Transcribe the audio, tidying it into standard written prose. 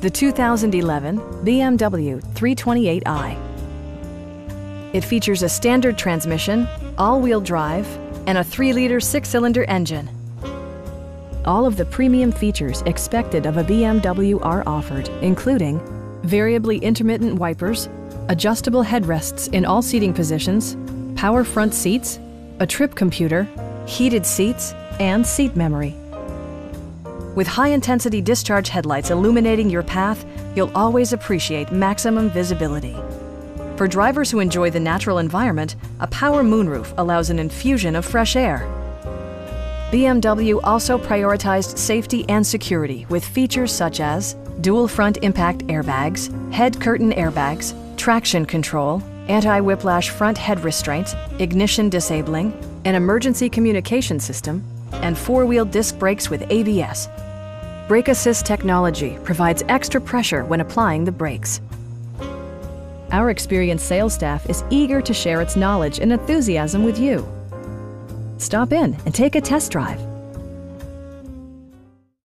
The 2011 BMW 328i. It features a standard transmission, all-wheel drive, and a 3-liter 6-cylinder engine. All of the premium features expected of a BMW are offered, including variably intermittent wipers, adjustable headrests in all seating positions, power front seats, a trip computer, heated seats, and seat memory. With high-intensity discharge headlights illuminating your path, you'll always appreciate maximum visibility. For drivers who enjoy the natural environment, a power moonroof allows an infusion of fresh air. BMW also prioritized safety and security with features such as dual front impact airbags, head curtain airbags, traction control, anti-whiplash front head restraints, ignition disabling, an emergency communication system, and four-wheel disc brakes with ABS. Brake Assist technology provides extra pressure when applying the brakes. Our experienced sales staff is eager to share its knowledge and enthusiasm with you. Stop in and take a test drive.